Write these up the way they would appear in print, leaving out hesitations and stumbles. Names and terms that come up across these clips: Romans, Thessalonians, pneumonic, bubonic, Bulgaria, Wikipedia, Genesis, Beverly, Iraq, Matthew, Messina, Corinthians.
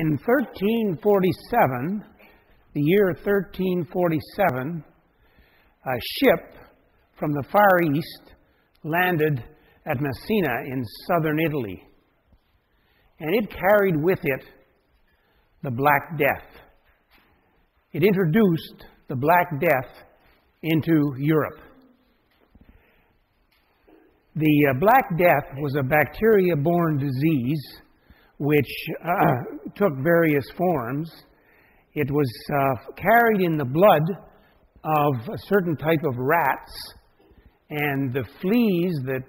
In 1347, the year 1347, a ship from the Far East landed at Messina in southern Italy. And it carried with it the Black Death. It introduced the Black Death into Europe. The Black Death was a bacteria-borne disease which took various forms. It was carried in the blood of a certain type of rats, and the fleas that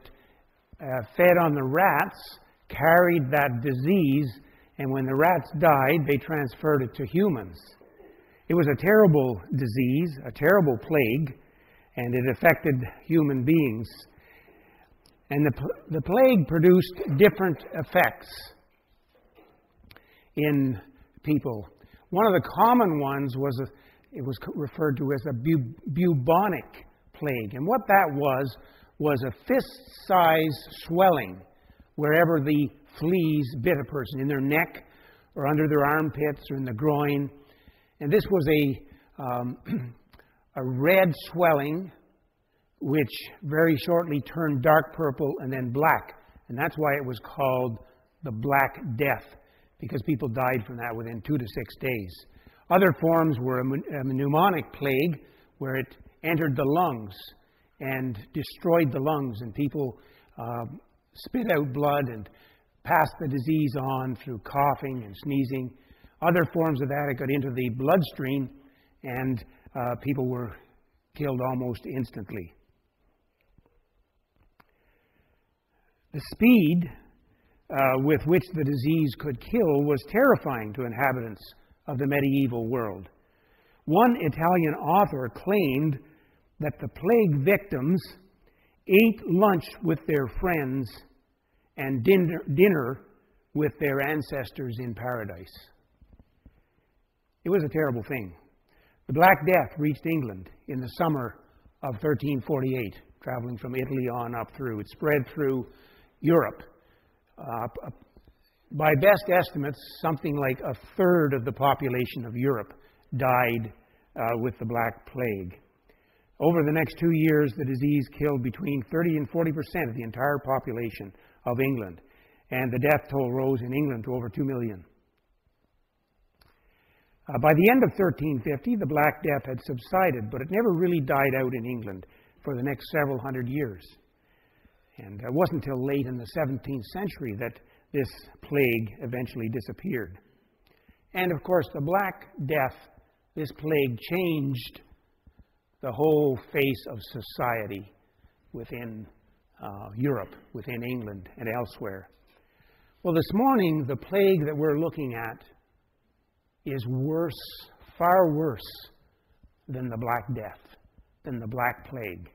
fed on the rats carried that disease, and when the rats died, they transferred it to humans. It was a terrible disease, a terrible plague, and it affected human beings. And the plague produced different effects in people. One of the common ones was, it was referred to as a bubonic plague. And what that was a fist-sized swelling wherever the fleas bit a person, in their neck or under their armpits or in the groin. And this was a red swelling which very shortly turned dark purple and then black. And that's why it was called the Black Death, because people died from that within 2 to 6 days. Other forms were a pneumonic plague, where it entered the lungs and destroyed the lungs, and people spit out blood and passed the disease on through coughing and sneezing. Other forms of that, it got into the bloodstream, and people were killed almost instantly. The speed with which the disease could kill was terrifying to inhabitants of the medieval world. One Italian author claimed that the plague victims ate lunch with their friends and dinner with their ancestors in paradise. It was a terrible thing. The Black Death reached England in the summer of 1348, traveling from Italy on up through. It spread through Europe. By best estimates, something like a third of the population of Europe died with the Black Plague. Over the next 2 years, the disease killed between 30% and 40% of the entire population of England, and the death toll rose in England to over 2 million. By the end of 1350, the Black Death had subsided, but it never really died out in England for the next several hundred years. And it wasn't until late in the 17th century that this plague eventually disappeared. And of course, the Black Death, this plague, changed the whole face of society within Europe, within England, and elsewhere. Well, this morning, the plague that we're looking at is worse, far worse than the Black Death, than the Black Plague.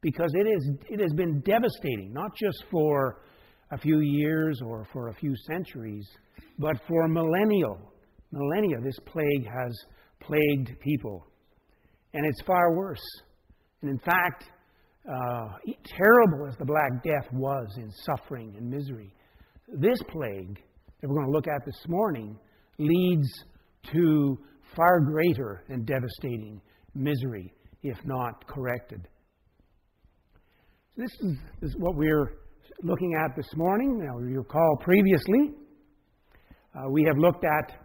Because it has been devastating, not just for a few years or for a few centuries, but for millennia, this plague has plagued people. And it's far worse. And in fact, terrible as the Black Death was in suffering and misery, this plague that we're going to look at this morning leads to far greater and devastating misery, if not corrected. This is what we're looking at this morning. Now, you recall previously, we have looked at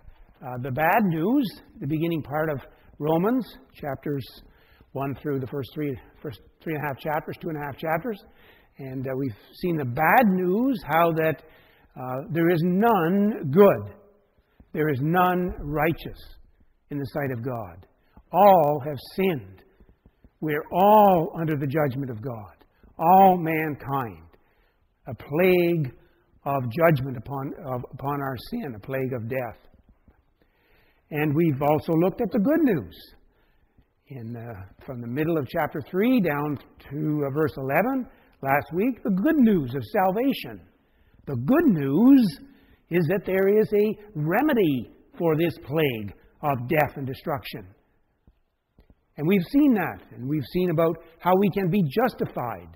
the bad news, the beginning part of Romans, chapters 1 through the first 2.5 chapters. And we've seen the bad news, how that there is none good. There is none righteous in the sight of God. All have sinned. We're all under the judgment of God. All mankind, a plague of judgment upon our sin, a plague of death. And we've also looked at the good news from the middle of chapter 3 down to verse 11 last week, the good news of salvation. The good news is that there is a remedy for this plague of death and destruction. And we've seen that, and we've seen about how we can be justified,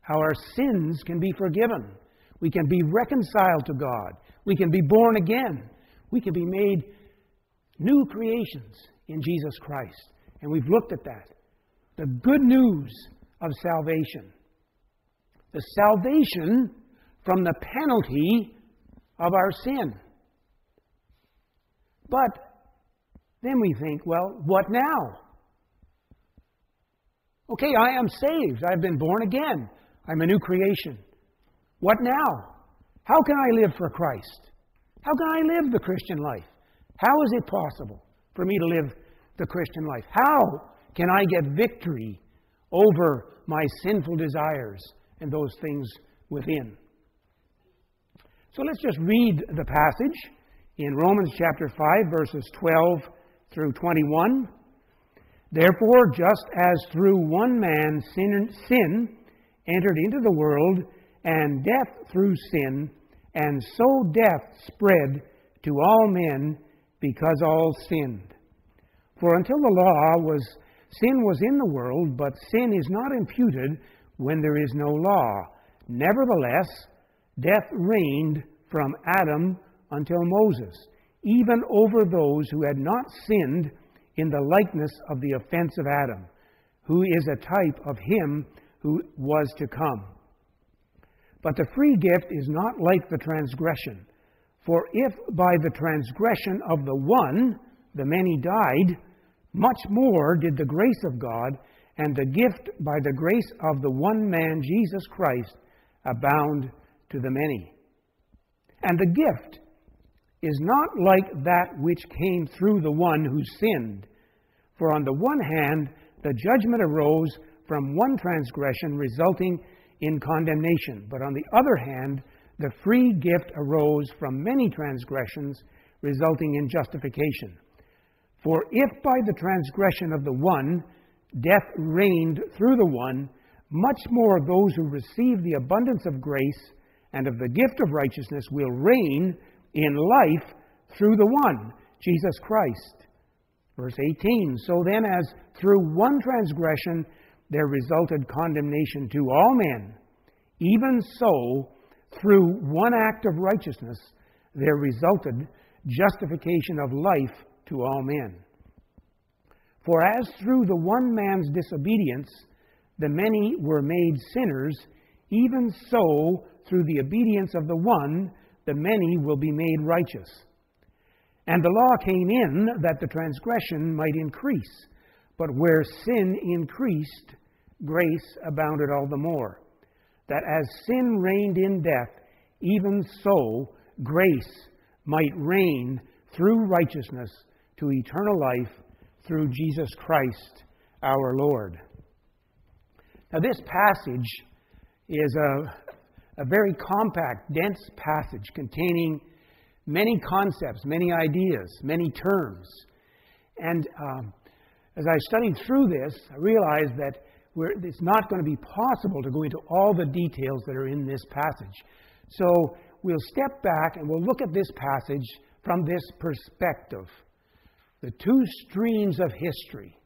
how our sins can be forgiven. We can be reconciled to God. We can be born again. We can be made new creations in Jesus Christ. And we've looked at that. The good news of salvation. The salvation from the penalty of our sin. But then we think, well, what now? Okay, I am saved. I've been born again. I'm a new creation. What now? How can I live for Christ? How can I live the Christian life? How is it possible for me to live the Christian life? How can I get victory over my sinful desires and those things within? So let's just read the passage in Romans chapter 5, verses 12 through 21. Therefore, just as through one man sin entered into the world, and death through sin, and so death spread to all men because all sinned. For until the law sin was in the world, but sin is not imputed when there is no law. Nevertheless, death reigned from Adam until Moses, even over those who had not sinned in the likeness of the offense of Adam, who is a type of him who was to come. But the free gift is not like the transgression. For if by the transgression of the one, the many died, much more did the grace of God and the gift by the grace of the one man, Jesus Christ, abound to the many. And the gift is not like that which came through the one who sinned. For on the one hand, the judgment arose from one transgression resulting in condemnation. But on the other hand, the free gift arose from many transgressions resulting in justification. For if by the transgression of the one, death reigned through the one, much more those who receive the abundance of grace and of the gift of righteousness will reign in life through the one, Jesus Christ. Verse 18, so then as through one transgression there resulted condemnation to all men, even so through one act of righteousness there resulted justification of life to all men. For as through the one man's disobedience the many were made sinners, even so through the obedience of the one the many will be made righteous. And the law came in that the transgression might increase, but where sin increased, grace abounded all the more, that as sin reigned in death, even so grace might reign through righteousness to eternal life through Jesus Christ our Lord. Now this passage is a very compact, dense passage containing many concepts, many ideas, many terms. And as I studied through this, I realized that it's not going to be possible to go into all the details that are in this passage. So we'll step back and we'll look at this passage from this perspective. The two streams of history.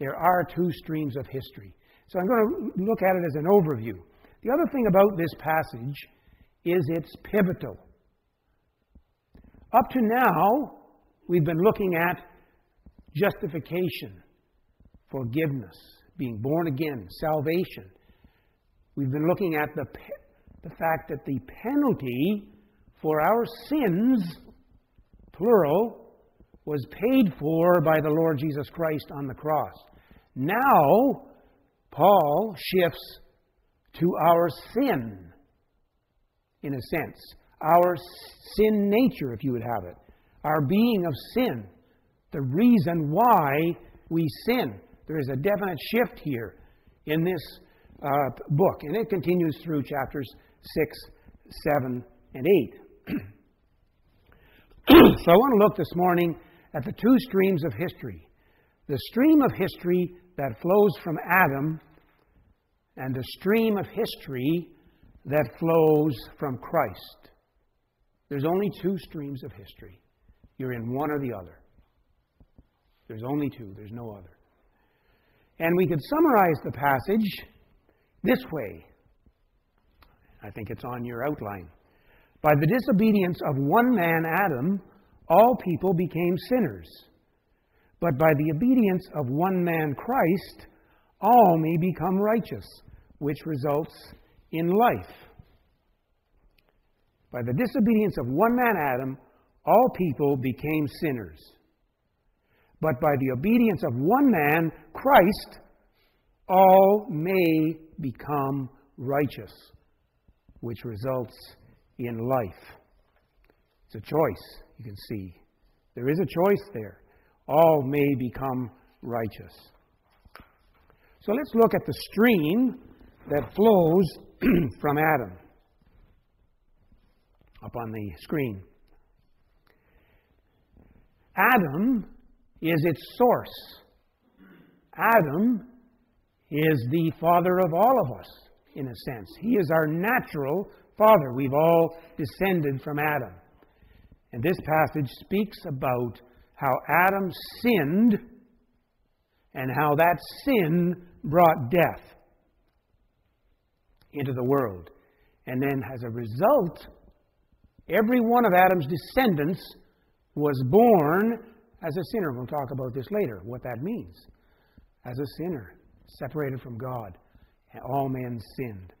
There are two streams of history. So I'm going to look at it as an overview. The other thing about this passage is it's pivotal. Up to now, we've been looking at justification, forgiveness, being born again, salvation. We've been looking at the fact that the penalty for our sins, plural, was paid for by the Lord Jesus Christ on the cross. Now, Paul shifts to our sin, in a sense. Our sin nature, if you would have it. Our being of sin. The reason why we sin. There is a definite shift here in this book. And it continues through chapters 6, 7, and 8. So I want to look this morning at the two streams of history. The stream of history that flows from Adam, and the stream of history that flows from Christ. There's only two streams of history. You're in one or the other. There's only two. There's no other. And we could summarize the passage this way. I think it's on your outline. By the disobedience of one man, Adam, all people became sinners. But by the obedience of one man, Christ, all may become righteous, which results in life. By the disobedience of one man, Adam, all people became sinners. But by the obedience of one man, Christ, all may become righteous, which results in life. It's a choice, you can see. There is a choice there. All may become righteous. So let's look at the stream that flows from Adam. Up on the screen. Adam is its source. Adam is the father of all of us, in a sense. He is our natural father. We've all descended from Adam. And this passage speaks about how Adam sinned and how that sin brought death into the world. And then as a result, every one of Adam's descendants was born as a sinner. We'll talk about this later, what that means. As a sinner, separated from God, and all men sinned.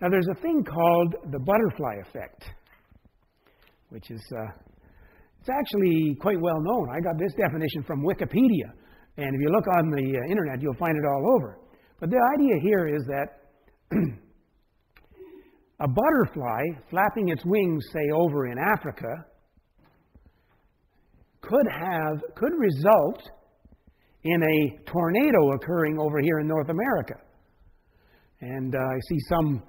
Now there's a thing called the butterfly effect, which is it's actually quite well known. I got this definition from Wikipedia, and if you look on the internet, you'll find it all over. But the idea here is that a butterfly flapping its wings, say, over in Africa, could result in a tornado occurring over here in North America. And I see some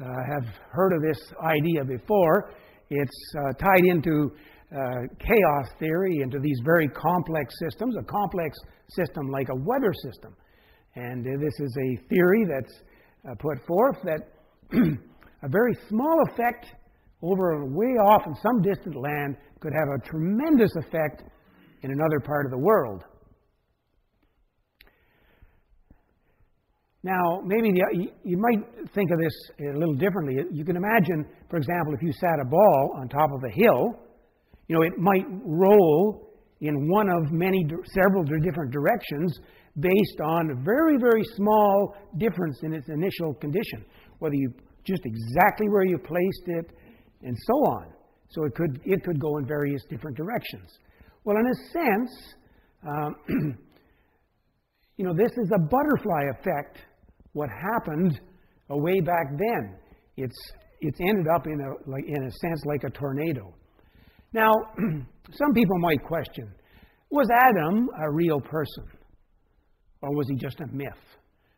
have heard of this idea before. It's tied into chaos theory, into these very complex systems, a complex system like a weather system. And this is a theory that's put forth that a very small effect over way off in some distant land could have a tremendous effect in another part of the world. Now, maybe you might think of this a little differently. You can imagine, for example, if you sat a ball on top of a hill, you know, it might roll in one of several different directions based on a very, very small difference in its initial condition, whether you just exactly where you placed it, and so on. So it could go in various different directions. Well, in a sense, you know, this is a butterfly effect. What happened way back then? It's ended up in a sense like a tornado. Now, some people might question: was Adam a real person, or was he just a myth?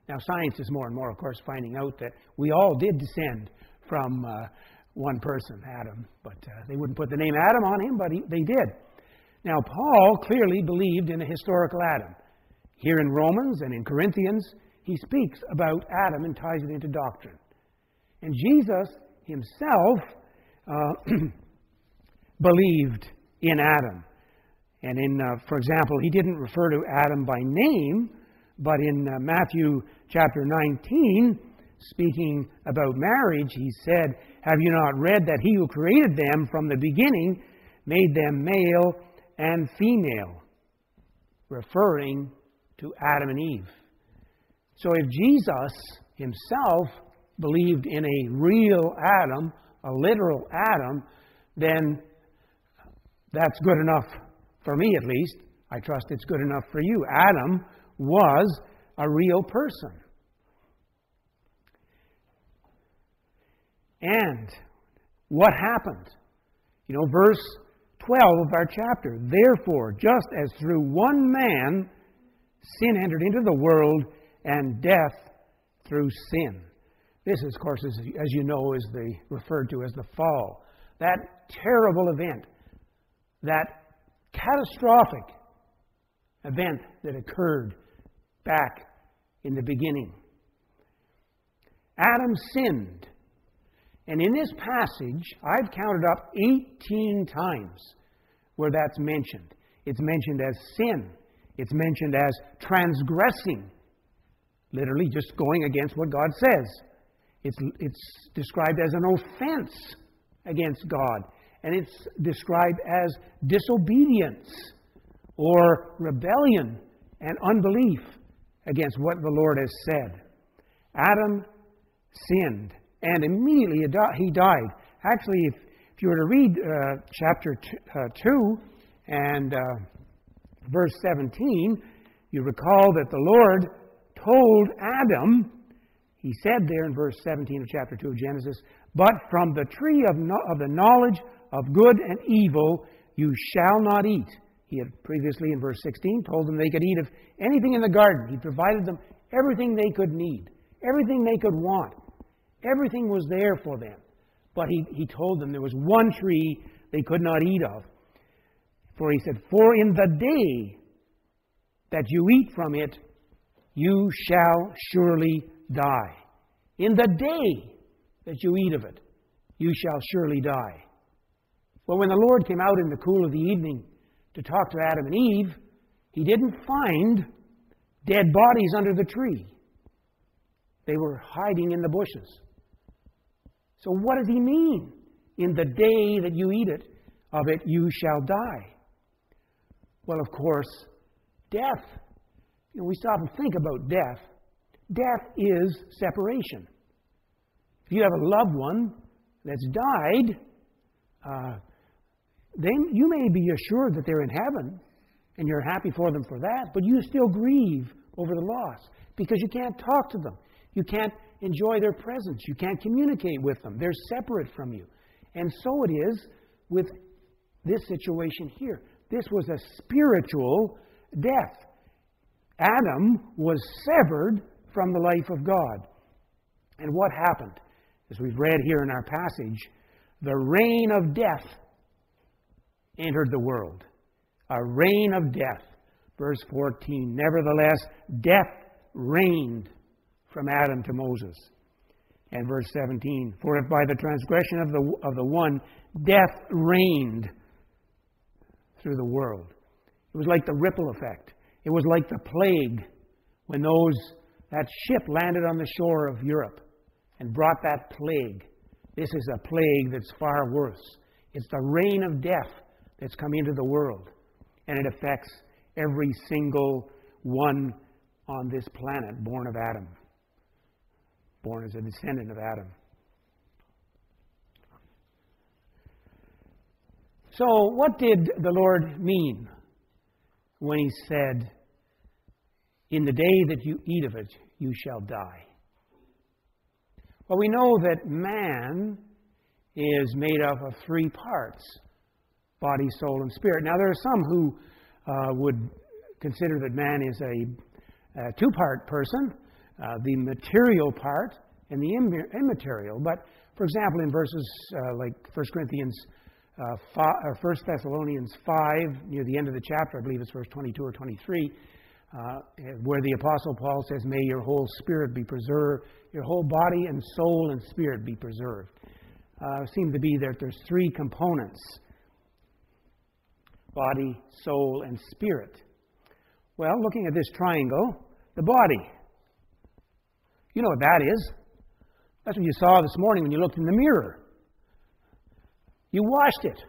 Now, science is more and more, of course, finding out that we all did descend from one person, Adam. But they wouldn't put the name Adam on him, but they did. Now, Paul clearly believed in a historical Adam. Here in Romans and in Corinthians, he speaks about Adam and ties it into doctrine. And Jesus himself believed in Adam. And in, for example, he didn't refer to Adam by name, but in Matthew chapter 19, speaking about marriage, he said, "Have you not read that he who created them from the beginning made them male and female?" Referring to Adam and Eve. So if Jesus himself believed in a real Adam, a literal Adam, then that's good enough for me, at least. I trust it's good enough for you. Adam was a real person. And what happened? You know, verse 12 of our chapter. Therefore, just as through one man sin entered into the world, and death through sin. This, of course, as you know, is referred to as the fall. That terrible event, that catastrophic event that occurred back in the beginning. Adam sinned. And in this passage, I've counted up 18 times where that's mentioned. It's mentioned as sin. It's mentioned as transgressing. Literally just going against what God says. It's described as an offense against God. and it's described as disobedience or rebellion and unbelief against what the Lord has said. Adam sinned, and immediately he died. Actually, if you were to read chapter 2 and verse 17, you recall that the Lord told Adam, he said there in verse 17 of chapter 2 of Genesis, "But from the tree of the knowledge of good and evil you shall not eat." He had previously in verse 16 told them they could eat of anything in the garden. He provided them everything they could need, everything they could want. Everything was there for them. But he told them there was one tree they could not eat of. For he said, "For in the day that you eat from it, you shall surely die." In the day that you eat of it, you shall surely die. Well, when the Lord came out in the cool of the evening to talk to Adam and Eve, he didn't find dead bodies under the tree. They were hiding in the bushes. So what does he mean? In the day that you eat of it, you shall die. Well, of course, death. You know, we stop and think about death. Death is separation. If you have a loved one that's died, then you may be assured that they're in heaven, and you're happy for them for that, but you still grieve over the loss because you can't talk to them. You can't enjoy their presence. You can't communicate with them. They're separate from you. And so it is with this situation here. This was a spiritual death. Adam was severed from the life of God. And what happened? As we've read here in our passage, the reign of death entered the world. A reign of death. Verse 14, "Nevertheless, death reigned from Adam to Moses." And verse 17, "For if by the transgression of the one, death reigned through the world." It was like the ripple effect. It was like the plague when that ship landed on the shore of Europe and brought that plague. This is a plague that's far worse. It's the reign of death that's come into the world. And it affects every single one on this planet born of Adam, born as a descendant of Adam. So what did the Lord mean when he said, "In the day that you eat of it, you shall die"? Well, we know that man is made up of three parts: body, soul, and spirit. Now, there are some who would consider that man is a two-part person, the material part and the immaterial. But, for example, in verses like 1 Thessalonians 5, near the end of the chapter, I believe it's verse 22 or 23, where the Apostle Paul says, "May your whole spirit be preserved, your whole body and soul and spirit be preserved." Seem to be that there's three components: body, soul, and spirit. Well, looking at this triangle, the body. You know what that is. That's what you saw this morning when you looked in the mirror. You washed it.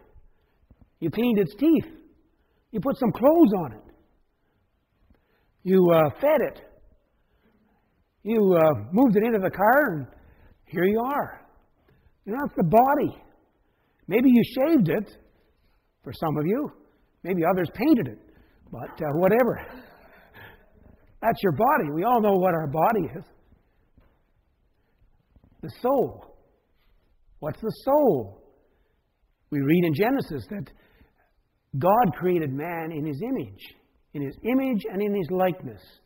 You cleaned its teeth. You put some clothes on it. You fed it. You moved it into the car, and here you are. You know, it's the body. Maybe you shaved it, for some of you. Maybe others painted it. But whatever. That's your body. We all know what our body is. The soul. What's the soul? We read in Genesis that God created man in his image. In his image and in his likeness.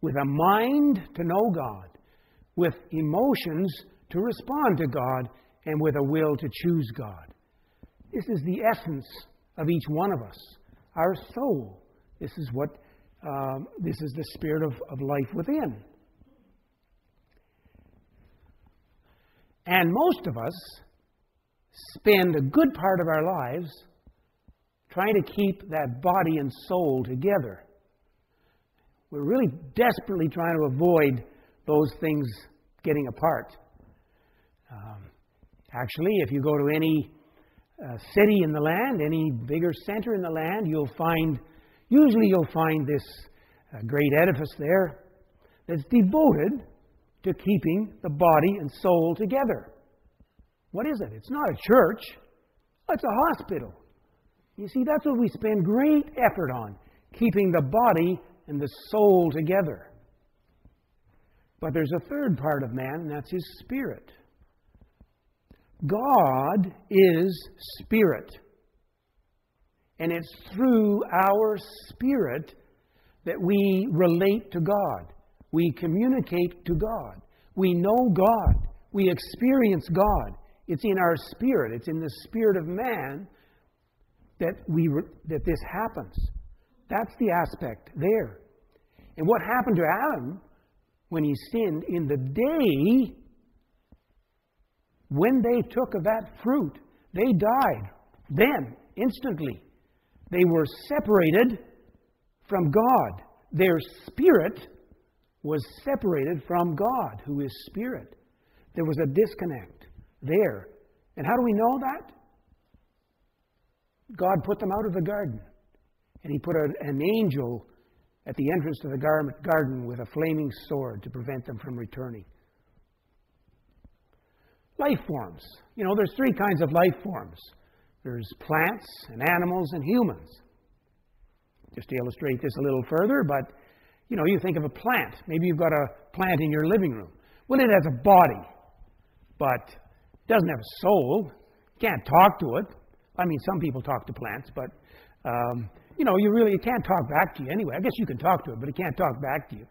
With a mind to know God. With emotions to respond to God. And with a will to choose God. This is the essence of each one of us. Our soul. This is the spirit of life within. And most of us spend a good part of our lives trying to keep that body and soul together. We're really desperately trying to avoid those things getting apart. Actually, if you go to any city in the land, any bigger center in the land, you'll find, usually you'll find this great edifice there that's devoted to keeping the body and soul together. What is it? It's not a church. It's a hospital. You see, that's what we spend great effort on, keeping the body and the soul together. But there's a third part of man, and that's his spirit. God is spirit. And it's through our spirit that we relate to God. We communicate to God. We know God. We experience God. It's in our spirit. It's in the spirit of man that this happens. That's the aspect there. And what happened to Adam when he sinned? In the day when they took of that fruit, they died. Then, instantly, they were separated from God. Their spirit was separated from God, who is spirit. There was a disconnect there. And how do we know that? God put them out of the garden. And he put an angel at the entrance to the garden with a flaming sword to prevent them from returning. Life forms. You know, there's three kinds of life forms. There's plants and animals and humans. Just to illustrate this a little further, but, you know, you think of a plant. Maybe you've got a plant in your living room. Well, it has a body, but it doesn't have a soul. You can't talk to it. I mean, some people talk to plants, but, you know, it can't talk back to you anyway. I guess you can talk to it, but it can't talk back to you.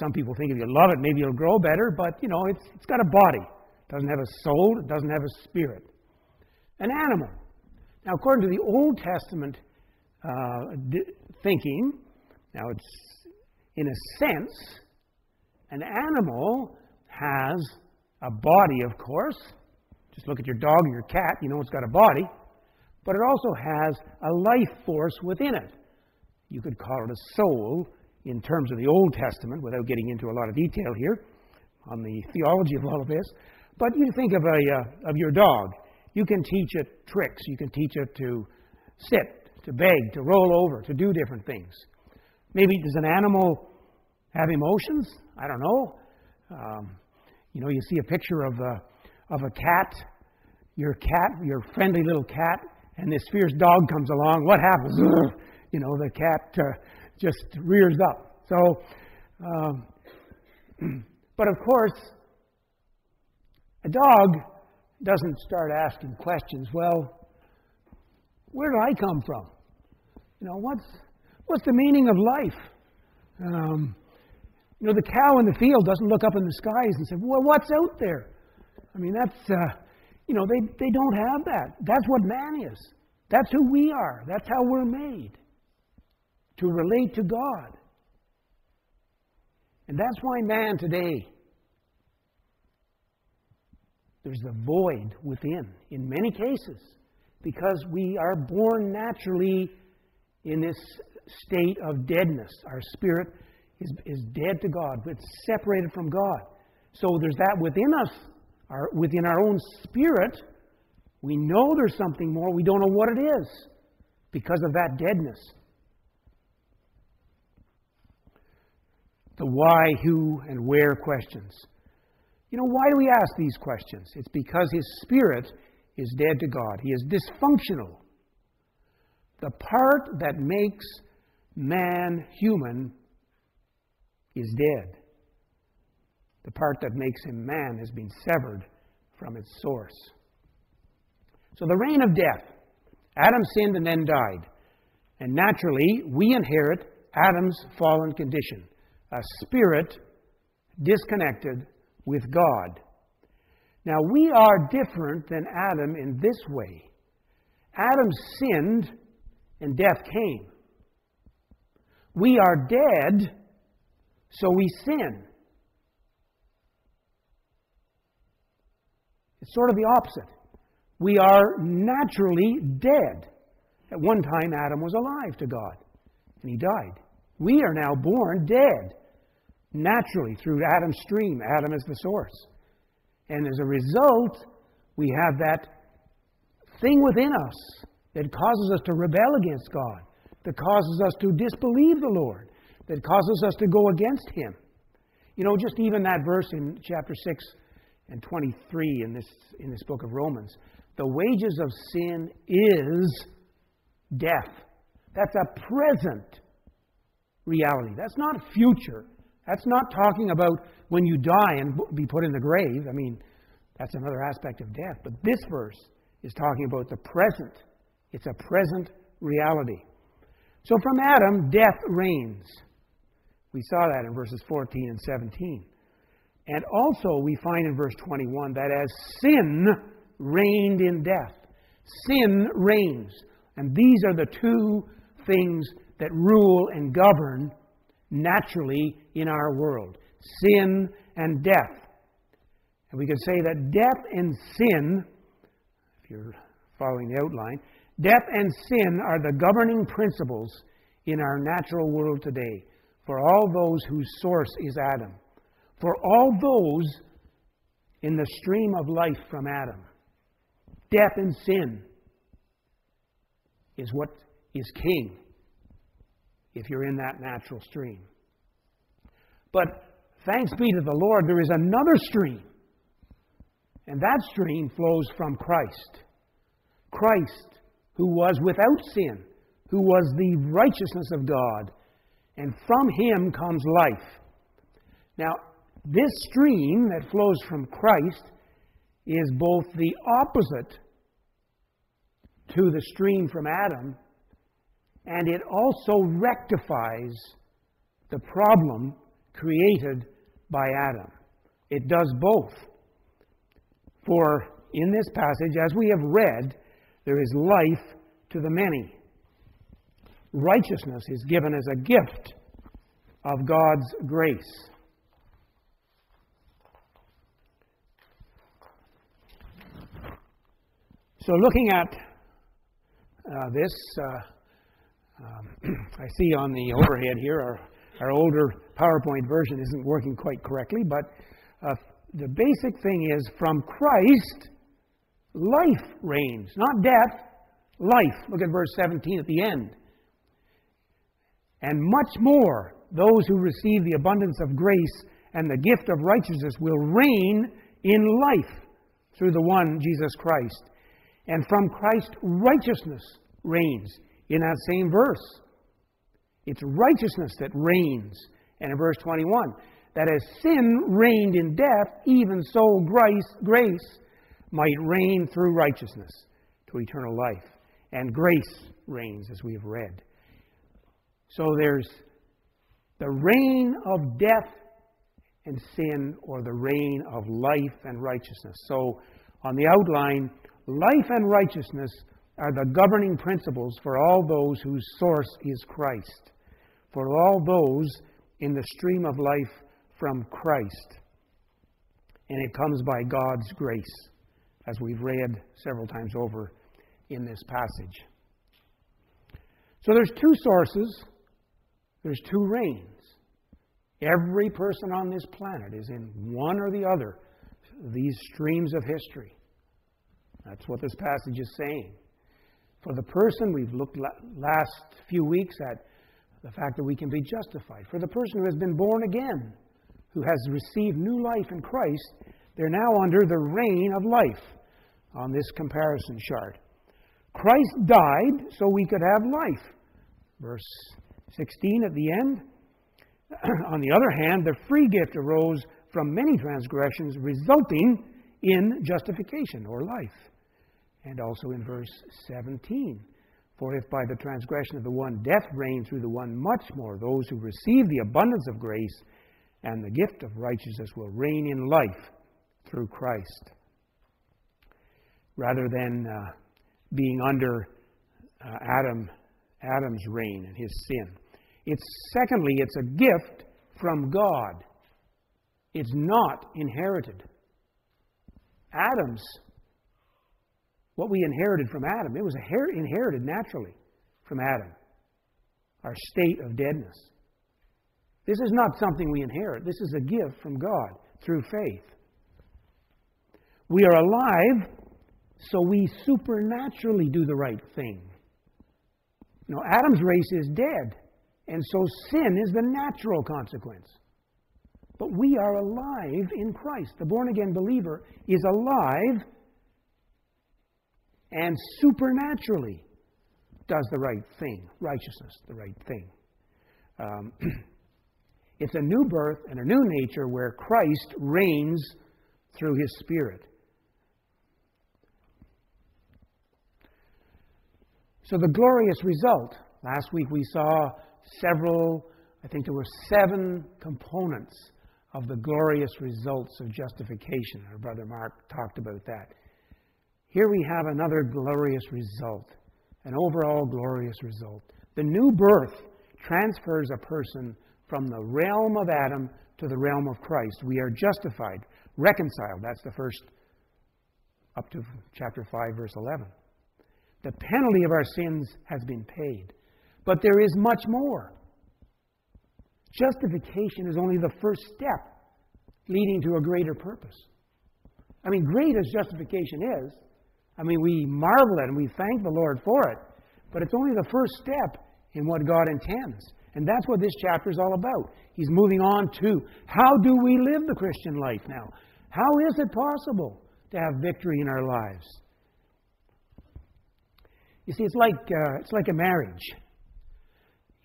Some people think if you love it, maybe it'll grow better, but, you know, it's got a body. It doesn't have a soul. It doesn't have a spirit. An animal. Now, according to the Old Testament thinking, now it's, in a sense, an animal has a body, of course. Just look at your dog or your cat, you know it's got a body. But it also has a life force within it. You could call it a soul in terms of the Old Testament, without getting into a lot of detail here on the theology of all of this. But you think of your dog. You can teach it tricks. You can teach it to sit, to beg, to roll over, to do different things. Maybe does an animal have emotions? I don't know. You know, you see a picture of a cat, your friendly little cat, and this fierce dog comes along. What happens? You know, the cat just rears up. So, but of course, a dog doesn't start asking questions. Well, where do I come from? You know, what's the meaning of life? You know, the cow in the field doesn't look up in the skies and say, well, what's out there? I mean, that's, you know, they don't have that. That's what man is. That's who we are. That's how we're made, to relate to God. And that's why man today, there's a void within, in many cases, because we are born naturally in this state of deadness. Our spirit is dead to God. It's separated from God. So there's that within us. Within our own spirit, we know there's something more. We don't know what it is because of that deadness. The why, who, and where questions. You know, why do we ask these questions? It's because his spirit is dead to God. He is dysfunctional. The part that makes man human is dead. The part that makes him man has been severed from its source. So the reign of death. Adam sinned and then died. And naturally, we inherit Adam's fallen condition. A spirit disconnected with God. Now, we are different than Adam in this way. Adam sinned and death came. We are dead, so we sin. Sort of the opposite. We are naturally dead. At one time, Adam was alive to God, and he died. We are now born dead, naturally, through Adam's stream. Adam is the source. And as a result, we have that thing within us that causes us to rebel against God, that causes us to disbelieve the Lord, that causes us to go against Him. You know, just even that verse in chapter 6 and 23 in this book of Romans, the wages of sin is death. That's a present reality. That's not future. That's not talking about when you die and be put in the grave. I mean, that's another aspect of death. But this verse is talking about the present. It's a present reality. So from Adam, death reigns. We saw that in verses 14 and 17. And also we find in verse 21 that as sin reigned in death, sin reigns. And these are the two things that rule and govern naturally in our world. Sin and death. And we could say that death and sin, if you're following the outline, death and sin are the governing principles in our natural world today for all those whose source is Adam. For all those in the stream of life from Adam. Death and sin is what is king if you're in that natural stream. But thanks be to the Lord, there is another stream. And that stream flows from Christ. Christ, who was without sin, who was the righteousness of God, and from Him comes life. Now, this stream that flows from Christ is both the opposite to the stream from Adam, and it also rectifies the problem created by Adam. It does both. For in this passage, as we have read, there is life to the many. Righteousness is given as a gift of God's grace. So looking at I see on the overhead here, our older PowerPoint version isn't working quite correctly, but the basic thing is from Christ, life reigns. Not death, life. Look at verse 17 at the end. And much more, those who receive the abundance of grace and the gift of righteousness will reign in life through the one, Jesus Christ. And from Christ, righteousness reigns in that same verse. It's righteousness that reigns. And in verse 21, that as sin reigned in death, even so grace might reign through righteousness to eternal life. And grace reigns, as we have read. So there's the reign of death and sin, or the reign of life and righteousness. So on the outline, life and righteousness are the governing principles for all those whose source is Christ, for all those in the stream of life from Christ. And it comes by God's grace, as we've read several times over in this passage. So there's two sources, there's two reigns. Every person on this planet is in one or the other of these streams of history. That's what this passage is saying. For the person, we've looked last few weeks at the fact that we can be justified. For the person who has been born again, who has received new life in Christ, they're now under the reign of life on this comparison chart. Christ died so we could have life. Verse 16 at the end. On the other hand, the free gift arose from many transgressions, resulting in justification or life. And also in verse 17. For if by the transgression of the one death reigned through the one, much more those who receive the abundance of grace and the gift of righteousness will reign in life through Christ. Rather than being under Adam's reign and his sin. Secondly, it's a gift from God. It's not inherited. What we inherited from Adam, it was inherited naturally from Adam. Our state of deadness. This is not something we inherit. This is a gift from God through faith. We are alive So we supernaturally do the right thing. Now, Adam's race is dead, and so sin is the natural consequence. But we are alive in Christ. The born-again believer is alive and supernaturally does the right thing. Righteousness, the right thing. It's a new birth and a new nature where Christ reigns through His Spirit. So the glorious result, last week we saw several, I think there were 7 components of the glorious results of justification. Our brother Mark talked about that. Here we have another glorious result, an overall glorious result. The new birth transfers a person from the realm of Adam to the realm of Christ. We are justified, reconciled. That's the first, up to chapter 5, verse 11. The penalty of our sins has been paid. But there is much more. Justification is only the first step leading to a greater purpose. I mean, great as justification is, I mean, we marvel at it and we thank the Lord for it, but it's only the first step in what God intends. And that's what this chapter is all about. He's moving on to, how do we live the Christian life now? How is it possible to have victory in our lives? You see, it's like a marriage.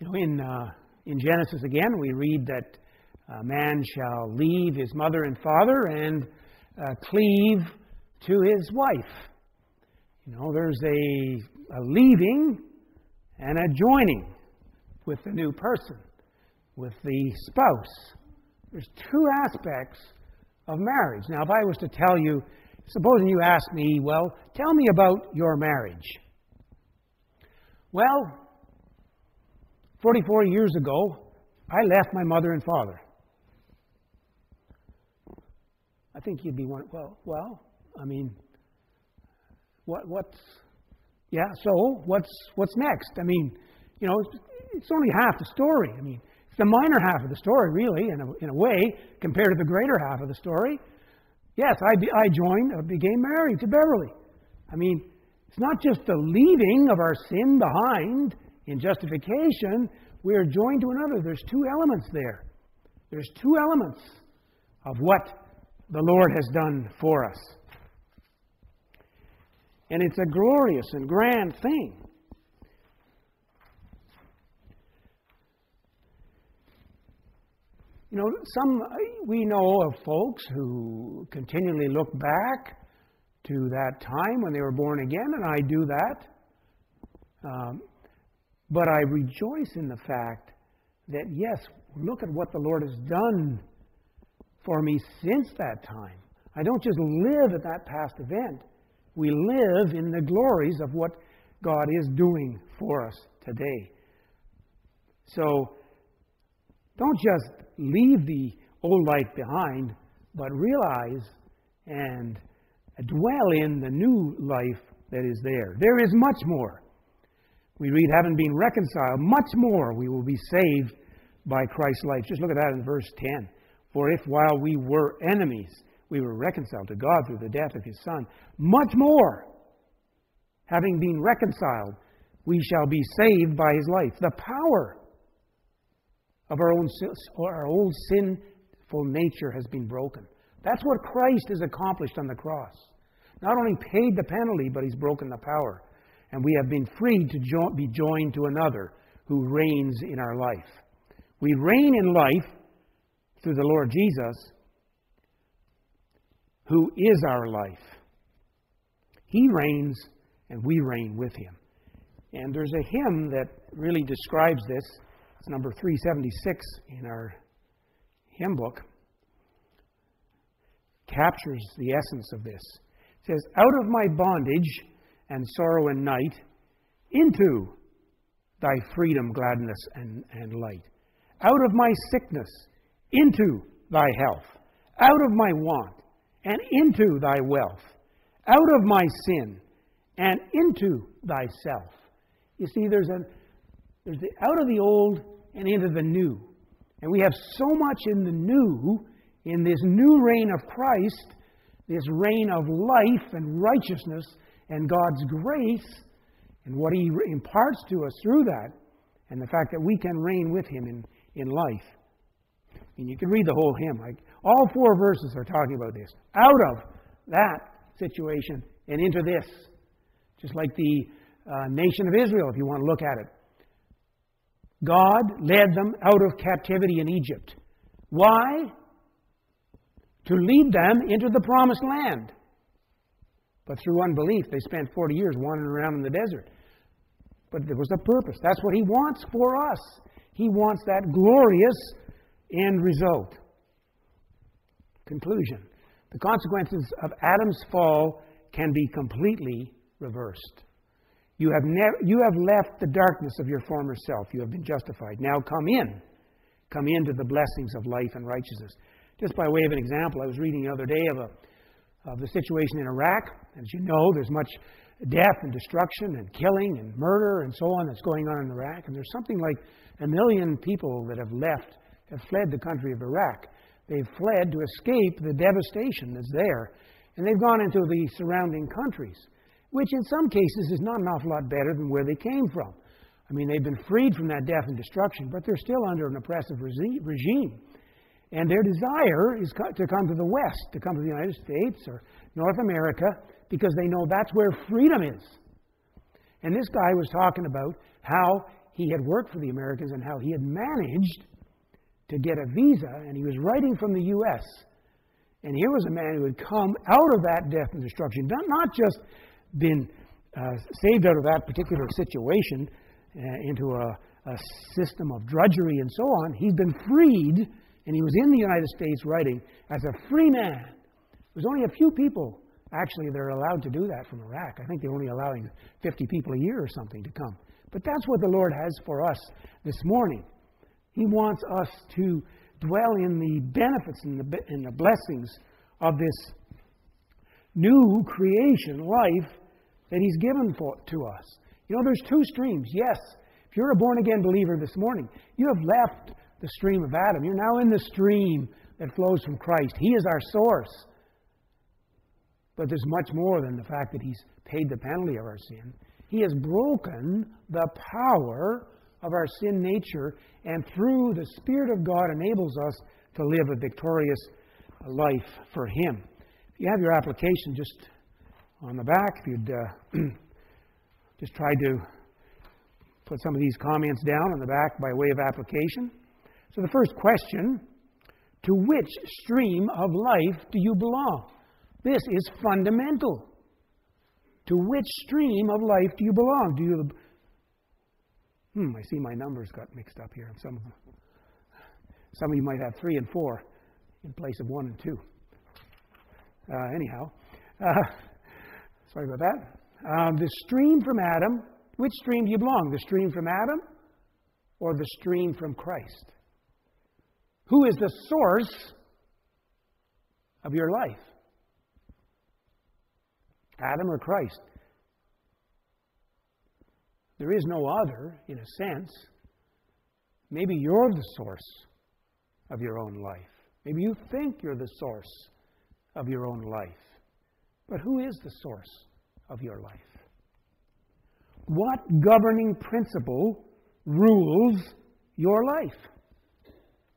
You know, in Genesis again, we read that a man shall leave his mother and father and cleave to his wife. You know, there's a leaving and a joining with the new person, with the spouse. There's two aspects of marriage. Now, if I was to tell you, supposing you asked me, well, tell me about your marriage. Well, 44 years ago, I left my mother and father. I think you'd be wondering, well, I mean, what's next? I mean, you know, it's only half the story. I mean, it's the minor half of the story, really, in a way, compared to the greater half of the story. Yes, I became married to Beverly. I mean, it's not just the leaving of our sin behind in justification. We are joined to another. There's two elements there. There's two elements of what the Lord has done for us. And it's a glorious and grand thing. You know, we know of folks who continually look back to that time when they were born again, and I do that. But I rejoice in the fact that, yes, look at what the Lord has done for me since that time. I don't just live at that past event. We live in the glories of what God is doing for us today. So, don't just leave the old life behind, but realize and dwell in the new life that is there. There is much more. We read, having been reconciled, much more we will be saved by Christ's life. Just look at that in verse 10. For if while we were enemies, we were reconciled to God through the death of His Son, much more, having been reconciled, we shall be saved by His life. The power of our old sinful nature has been broken. That's what Christ has accomplished on the cross. Not only paid the penalty, but He's broken the power. And we have been freed to be joined to another who reigns in our life. We reign in life through the Lord Jesus, who is our life. He reigns, and we reign with Him. And there's a hymn that really describes this. It's number 376 in our hymn book. Captures the essence of this. It says, out of my bondage and sorrow and night, into Thy freedom, gladness, and light. Out of my sickness, into Thy health. Out of my want, and into Thy wealth. Out of my sin, and into Thyself. You see, there's the out of the old and into the new. And we have so much in the new, in this new reign of Christ, this reign of life and righteousness and God's grace and what He imparts to us through that, and the fact that we can reign with Him in life. And you can read the whole hymn. Like, all four verses are talking about this. Out of that situation and into this. Just like the nation of Israel, if you want to look at it. God led them out of captivity in Egypt. Why? To lead them into the promised land. But through unbelief, they spent 40 years wandering around in the desert. But there was a purpose. That's what He wants for us. He wants that glorious end result. Conclusion. The consequences of Adam's fall can be completely reversed. You have left the darkness of your former self. You have been justified. Now come in. Come into the blessings of life and righteousness. Just by way of an example, I was reading the other day of the situation in Iraq. As you know, there's much death and destruction and killing and murder and so on that's going on in Iraq. And there's something like 1 million people that have fled the country of Iraq. They've fled to escape the devastation that's there. And they've gone into the surrounding countries, which in some cases is not an awful lot better than where they came from. I mean, they've been freed from that death and destruction, but they're still under an oppressive regime. And their desire is to come to the West, to come to the United States or North America, because they know that's where freedom is. And this guy was talking about how he had worked for the Americans and how he had managed to get a visa, and he was writing from the U.S. And here was a man who had come out of that death and destruction, not just been saved out of that particular situation into a system of drudgery and so on. He'd been freed, and he was in the United States writing as a free man. There's only a few people, actually, that are allowed to do that from Iraq. I think they're only allowing 50 people a year or something to come. But that's what the Lord has for us this morning. He wants us to dwell in the benefits and the blessings of this new creation life that He's given to us. You know, there's two streams. Yes, if you're a born-again believer this morning, you have left the stream of Adam. You're now in the stream that flows from Christ. He is our source. But there's much more than the fact that He's paid the penalty of our sin. He has broken the power of our sin nature, and through the Spirit of God enables us to live a victorious life for Him. If you have your application just on the back, if you'd just try to put some of these comments down on the back by way of application. So the first question, to which stream of life do you belong? This is fundamental. To which stream of life do you belong? Do you... I see my numbers got mixed up here. Some of you might have 3 and 4 in place of 1 and 2. Sorry about that. The stream from Adam, which stream do you belong? The stream from Adam or the stream from Christ? Who is the source of your life? Adam or Christ? There is no other, in a sense. Maybe you're the source of your own life. Maybe you think you're the source of your own life. But who is the source of your life? What governing principle rules your life?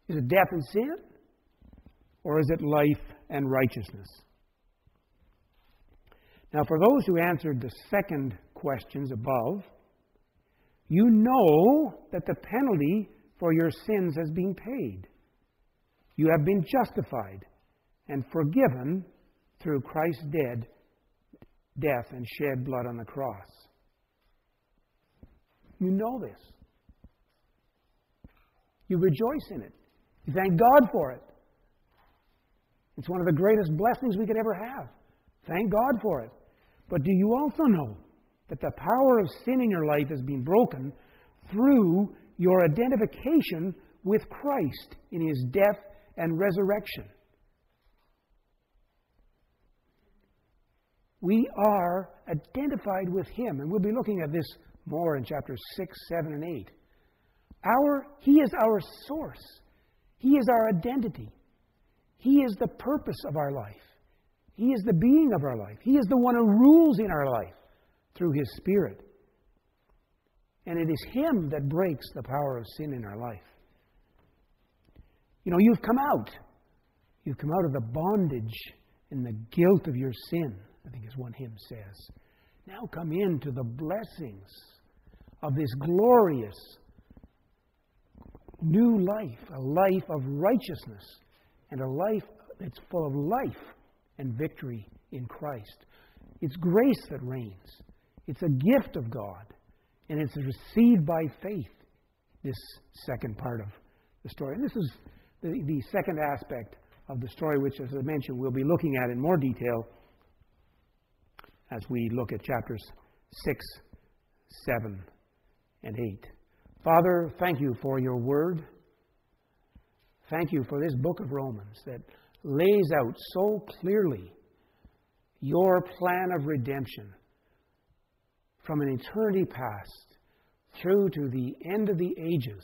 Is it death and sin? Or is it life and righteousness? Now, for those who answered the second questions above, you know that the penalty for your sins has been paid. You have been justified and forgiven through Christ's death and shed blood on the cross. You know this. You rejoice in it. You thank God for it. It's one of the greatest blessings we could ever have. Thank God for it. But do you also know that the power of sin in your life has been broken through your identification with Christ in His death and resurrection? We are identified with Him, and we'll be looking at this more in chapters 6, 7, and 8. He is our source. He is our identity. He is the purpose of our life. He is the being of our life. He is the one who rules in our life through His Spirit. And it is Him that breaks the power of sin in our life. You know, you've come out. You've come out of the bondage and the guilt of your sin, I think is what hymn says. Now come into the blessings of this glorious new life, a life of righteousness and a life that's full of life and victory in Christ. It's grace that reigns. It's a gift of God, and it's received by faith, this second part of the story. And this is the second aspect of the story, which, as I mentioned, we'll be looking at in more detail as we look at chapters 6, 7, and 8. Father, thank You for Your Word. Thank You for this book of Romans that lays out so clearly Your plan of redemption from an eternity past through to the end of the ages,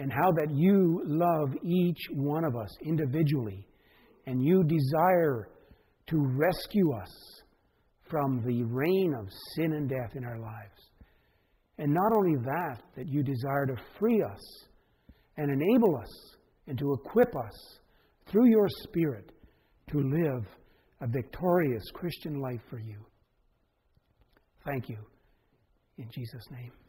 and how that You love each one of us individually, and You desire to rescue us from the reign of sin and death in our lives. And not only that, that You desire to free us and enable us and to equip us through Your Spirit to live a victorious Christian life for You. Thank You. In Jesus' name.